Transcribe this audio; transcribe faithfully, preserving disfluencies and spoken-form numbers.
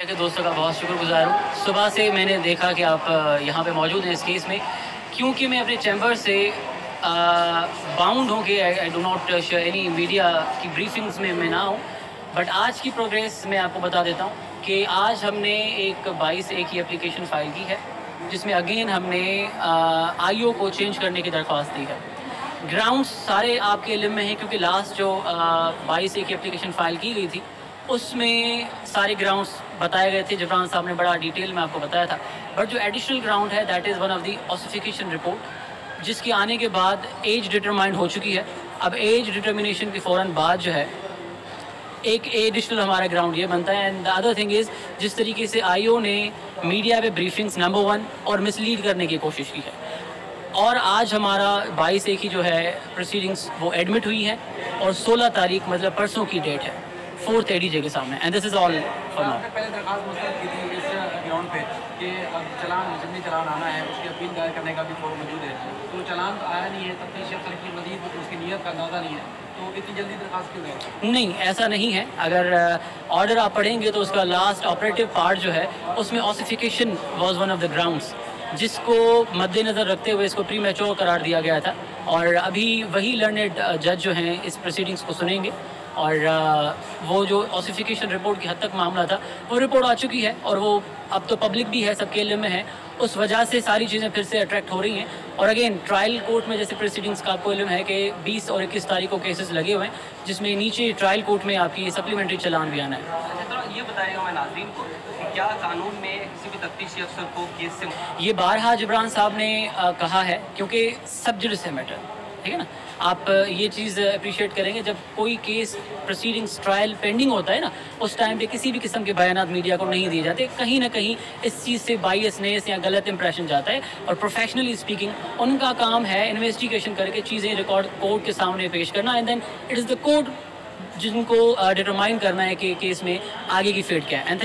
के दोस्तों का बहुत शुक्रगुजार हूँ। सुबह से मैंने देखा कि आप यहाँ पे मौजूद हैं इस केस में, क्योंकि मैं अपने चैम्बर से बाउंड हूँ कि I do not any media की ब्रीफिंग्स में मैं ना हूँ, बट आज की प्रोग्रेस मैं आपको बता देता हूँ कि आज हमने एक बाईस ए की एप्लीकेशन फाइल की है जिसमें अगेन हमने आई ओ को चेंज करने की दरख्वास्त दी है। ग्राउंड्स सारे आपके इल्म में हैं क्योंकि लास्ट जो बाईस ए की एप्लीकेशन फाइल की गई थी उसमें सारे ग्राउंड्स बताए गए थे, जिब्रान साहब ने बड़ा डिटेल में आपको बताया था। बट जो एडिशनल ग्राउंड है that is one of the ossification report, जिसकी आने के बाद एज डिटरमाइंड हो चुकी है। अब एज डिटर्मिनेशन के फ़ौरन बाद जो है एक एडिशनल हमारा ग्राउंड ये बनता है। And the other thing is जिस तरीके से आई ओ ने मीडिया पे ब्रीफिंग्स नंबर वन और मिसलीड करने की कोशिश की है, और आज हमारा बाईस ए की जो है प्रोसीडिंग्स वो एडमिट हुई है और सोलह तारीख मतलब परसों की डेट है फोर्थ एडीजे के सामने। And this is all for now. पहले दरखास्त मुस्तरद की थी इस ग्राउंड पे कि अब चलान जमनी चलान आना है, उसकी अपील दायर करने का भी फोरम मौजूद है, तो चलान आया नहीं है, तफ्तीश अफसर की मजीद उसकी नीयत का अंदाजा नहीं है, तो इतनी जल्दी दरखास्त क्यों है? नहीं, ऐसा नहीं है। अगर ऑर्डर आप पढ़ेंगे तो उसका लास्ट ऑपरेटिव पार्ट जो है उसमें ossification was one of the grounds, जिसको मद्देनज़र रखते हुए इसको प्री मैच्योर करार दिया गया था। और अभी वही लर्नेड जज जो हैं इस प्रोसीडिंग्स को सुनेंगे, और वो जो ऑसिफिकेशन रिपोर्ट की हद तक मामला था वो रिपोर्ट आ चुकी है और वो अब तो पब्लिक भी है, सबके लिए में है, उस वजह से सारी चीज़ें फिर से अट्रैक्ट हो रही हैं। और अगेन ट्रायल कोर्ट में जैसे प्रोसीडिंग्स का आपको इल्म है कि बीस और इक्कीस तारीख को केसेस लगे हुए हैं, जिसमें नीचे ट्रायल कोर्ट में आपकी सप्लीमेंट्री चलान भी आना है। अच्छा, तो ये बताएगा मैं नाज़रीन को कि क्या कानून में किसी भी तफ्तीशी अफसर को केस से ये बारहा जिब्रान साहब ने कहा है क्योंकि सब जुड़ से मैटर, ठीक है ना, आप ये चीज़ अप्रिशिएट करेंगे जब कोई केस प्रोसीडिंग्स ट्रायल पेंडिंग होता है ना, उस टाइम पे किसी भी किस्म के बयानात मीडिया को नहीं दिए जाते। कहीं ना कहीं इस चीज़ से बायसनेस या गलत इंप्रेशन जाता है, और प्रोफेशनली स्पीकिंग उनका काम है इन्वेस्टिगेशन करके चीज़ें रिकॉर्ड कोर्ट के सामने पेश करना, and then it is the court जिनको डिटरमाइन करना है कि केस में आगे की फेट क्या है।